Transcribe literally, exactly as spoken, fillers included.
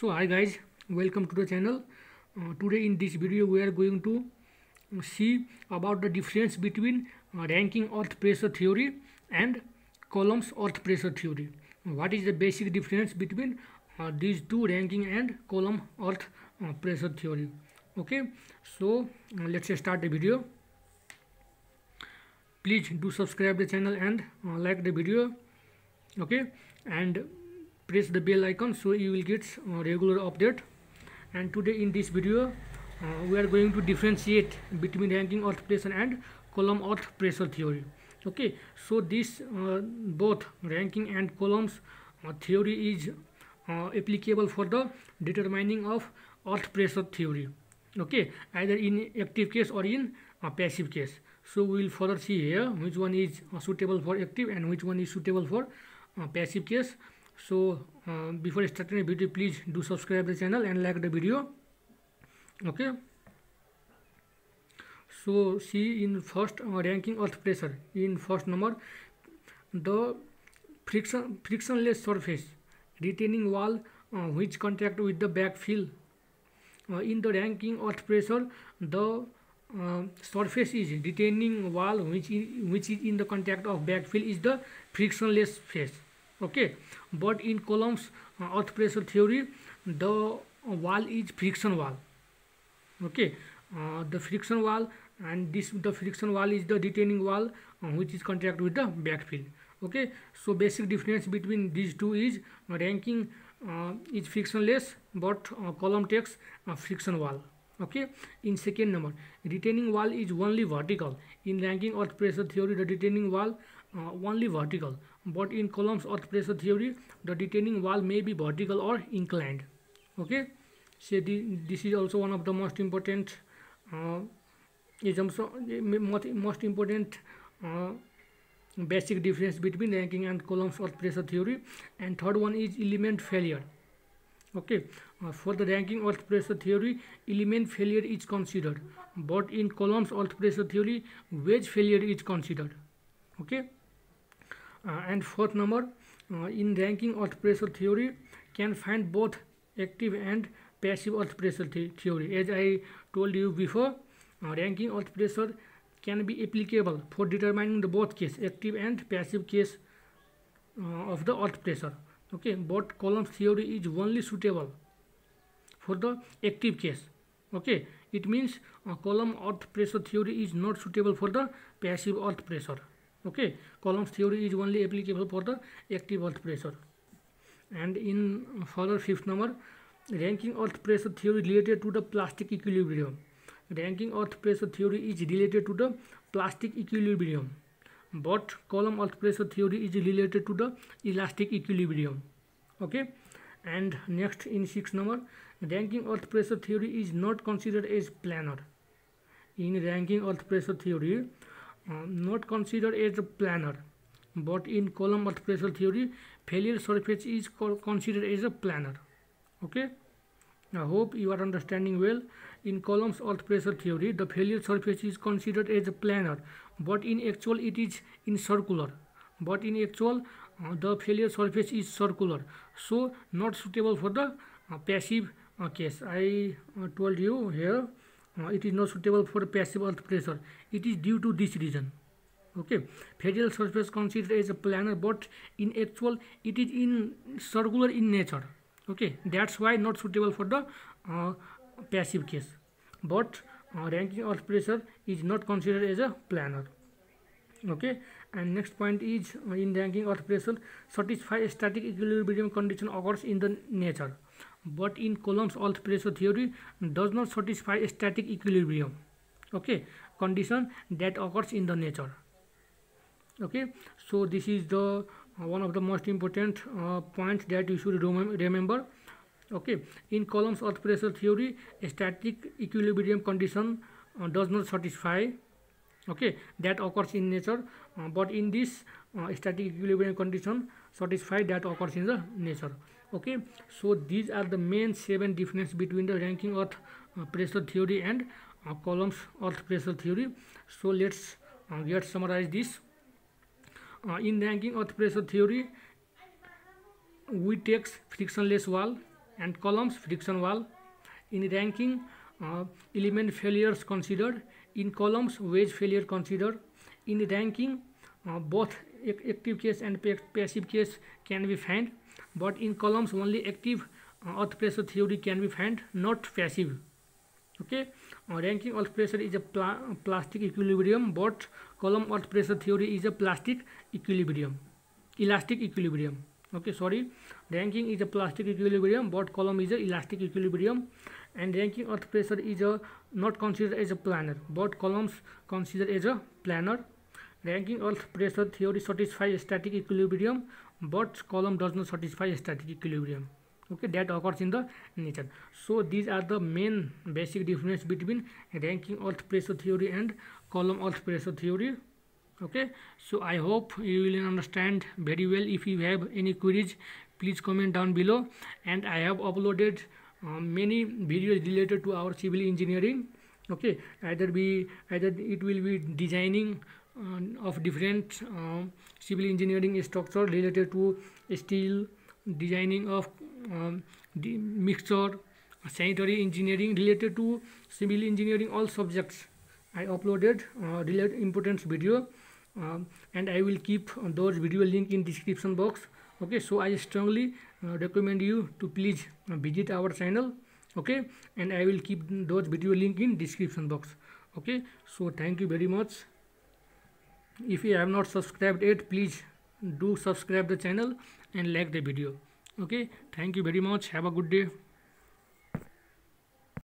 So hi guys, welcome to the channel. Uh, today in this video we are going to see about the difference between uh, Rankine earth pressure theory and Coulomb's earth pressure theory. What is the basic difference between uh, these two, Rankine and Coulomb earth uh, pressure theory? Okay, so uh, let's start the video. Please do subscribe the channel and uh, like the video, okay, and press the bell icon so you will get uh, regular update. And today in this video uh, we are going to differentiate between Rankine earth pressure and Coulomb earth pressure theory. Okay, so this uh, both Rankine and Coulomb's uh, theory is uh, applicable for the determining of earth pressure theory, okay, either in active case or in uh, passive case. So we will further see here which one is uh, suitable for active and which one is suitable for uh, passive case. So uh, before starting the video, please do subscribe the channel and like the video. Okay, so see, in first uh, Rankine earth pressure, in first number, the friction frictionless surface retaining wall uh, which contact with the backfill. Uh, in the Rankine earth pressure, the uh, surface is retaining wall which is, which is in the contact of backfill is the frictionless phase. Okay, but in Coulomb's uh, earth pressure theory, the wall is friction wall. Okay, uh, the friction wall, and this the friction wall is the retaining wall uh, which is contact with the backfill. Okay, so basic difference between these two is uh, Rankine uh, is frictionless, but uh, Coulomb takes uh, friction wall. Okay, in second number, retaining wall is only vertical. In Rankine earth pressure theory, the retaining wall uh, only vertical, but in Coulomb's earth pressure theory, the retaining wall may be vertical or inclined. Okay, so the, this is also one of the most important uh, is also most, most important uh, basic difference between Rankine and Coulomb's earth pressure theory. And third one is element failure. Okay, uh, for the Rankine earth pressure theory, element failure is considered, but in Coulomb's earth pressure theory, wedge failure is considered. Okay, uh, and fourth number, uh, in Rankine earth pressure theory, can find both active and passive earth pressure the theory. As I told you before, uh, Rankine earth pressure can be applicable for determining the both case, active and passive case uh, of the earth pressure. Okay, but Coulomb's theory is only suitable for the active case. Okay, it means uh, Coulomb earth pressure theory is not suitable for the passive earth pressure. Okay, Coulomb's theory is only applicable for the active earth pressure. And in further fifth number, Rankine earth pressure theory related to the plastic equilibrium. Rankine earth pressure theory is related to the plastic equilibrium, but Coulomb earth pressure theory is related to the elastic equilibrium. Okay, and next in sixth number, Rankine earth pressure theory is not considered as planar. In Rankine earth pressure theory, uh, not considered as a planar, but in Coulomb earth pressure theory, failure surface is co considered as a planar. Okay, I hope you are understanding well. In Coulomb's earth pressure theory, the failure surface is considered as a planar, but in actual it is in circular. But in actual, uh, the failure surface is circular, so not suitable for the uh, passive uh, case. I uh, told you here, uh, it is not suitable for passive earth pressure. It is due to this reason. Okay, failure surface considered as a planar, but in actual it is in circular in nature. Okay, that's why not suitable for the uh, passive case. But uh, Rankine earth pressure is not considered as a planar. Okay, and next point is, uh, in Rankine earth pressure, satisfy static equilibrium condition occurs in the nature, but in Coulomb's earth pressure theory, does not satisfy static equilibrium, okay, condition that occurs in the nature. Okay, so this is the uh, one of the most important uh, points that you should remember. Okay, in Coulomb's earth pressure theory, a static equilibrium condition uh, does not satisfy, okay, that occurs in nature, uh, but in this uh, static equilibrium condition satisfy that occurs in the nature. Okay, so these are the main seven differences between the Rankine earth uh, pressure theory and uh, Coulomb's earth pressure theory. So let's uh, get summarize this. Uh, in Rankine earth pressure theory, we takes frictionless wall, and Coulomb's friction wall. In Rankine, uh, element failures considered. In Coulomb's wedge failure considered. In Rankine, uh, both active case and passive case can be found, but in Coulomb's only active uh, earth pressure theory can be found, not passive. Okay, uh, Rankine earth pressure is a pla plastic equilibrium, but Coulomb earth pressure theory is a plastic equilibrium, elastic equilibrium. Okay, sorry, Rankine is a plastic equilibrium, but Coulomb is a elastic equilibrium, and Rankine earth pressure is a not considered as a planar, but Coulomb's considered as a planar. Rankine earth pressure theory satisfies static equilibrium, but Coulomb does not satisfy static equilibrium. Okay, that occurs in the nature. So these are the main basic difference between Rankine earth pressure theory and Coulomb earth pressure theory. Okay, so I hope you will understand very well. If you have any queries, please comment down below. And I have uploaded uh, many videos related to our civil engineering. Okay, either be either it will be designing uh, of different uh, civil engineering structure related to steel, designing of um, the mixture, sanitary engineering, related to civil engineering, all subjects. I uploaded uh, related importance video, um, and I will keep those video link in description box. Okay, so I strongly uh, recommend you to please visit our channel. Okay, and I will keep those video link in description box. Okay, so thank you very much. If you have not subscribed yet, please do subscribe the channel and like the video. Okay, thank you very much. Have a good day.